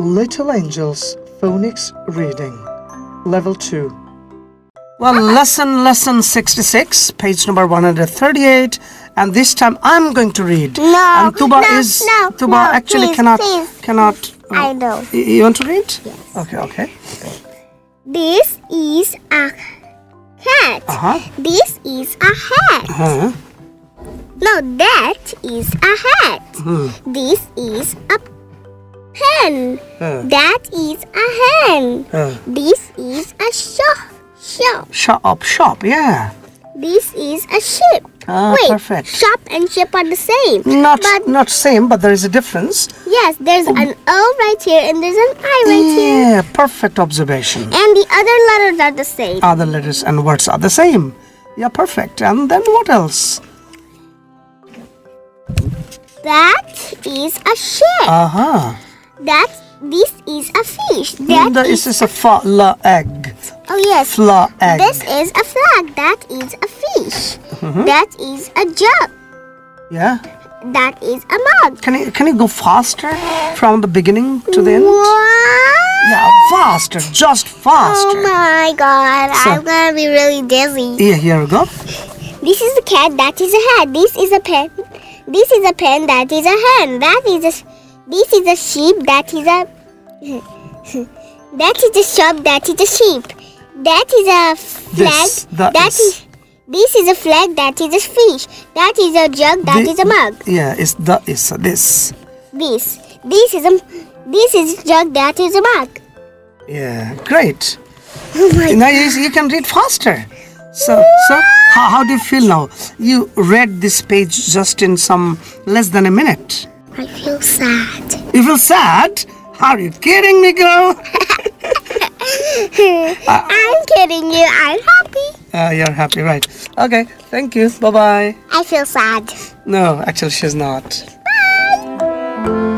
Little Angels Phonics Reading, Level 2. Well, lesson 66, page number 138, and this time I'm going to read. No, and Tuba actually cannot. I know. You want to read? Yes. Okay. This is a cat. This is a hat. No, that is a hat. This is a pen. That is a hen. This is a shop. Yeah. This is a ship. Wait, perfect. Shop and ship are the same. Not same, but there is a difference. Yes, there's an O right here and there's an I right here. Yeah, perfect observation. And the other letters are the same. Other letters and words are the same. Yeah, perfect. And then what else? That is a ship. This is a fish. That is a egg. Oh yes. Fla egg. This is a flag. That is a fish. That is a jug. Yeah. That is a mug. Can you go faster from the beginning to the end? Yeah, faster, just faster. Oh my God, so, I'm gonna be really dizzy. Yeah, here we go. This is a cat. That is a hat. This is a pen. This is a pen. That is a hen. This is a sheep. That is a shop. That is a sheep. That is a flag. This is a flag. That is a fish. That is a jug. That is a mug. Yeah, This is a jug. That is a mug. Yeah, great. Oh my God. Now you can read faster. So how do you feel now? You read this page just in some less than a minute. I feel sad. You feel sad? Are you kidding me, girl? I'm kidding you. I'm happy. You're happy, right. Okay, thank you. Bye-bye. I feel sad. No, actually she's not. Bye.